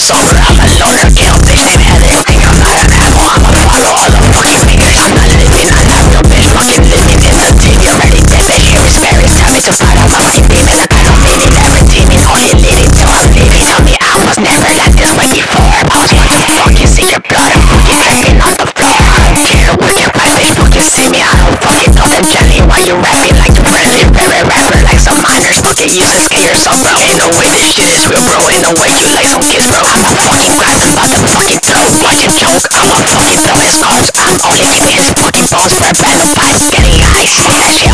Sombra, persona que obtenir eres que yo nada tengo a mi palo a los fucking niggas. I'm not living, I have no bitch, fucking living in the dream. You're ready to the hair is very time to fight off my fucking demon. I got no meaning, everything is only leading to I'm leaving. Tell me I was never like this way before. I was fucking see your blood, I'm fucking dripping on the floor. I don't care what your wife is, fucking see me. I don't fucking know them jelly. Why you rapping like you really rapper like some minors fucking useless get your song, bro. Ain't no way this shit is real, bro. Ain't no way you like some kids, bro. I'm a fucking grab, I'm about to fucking throw. Watch him choke, I wanna fucking throw his arms. I'm only aiming his fucking balls for a brand of pipe. Getting high, fuck that shit.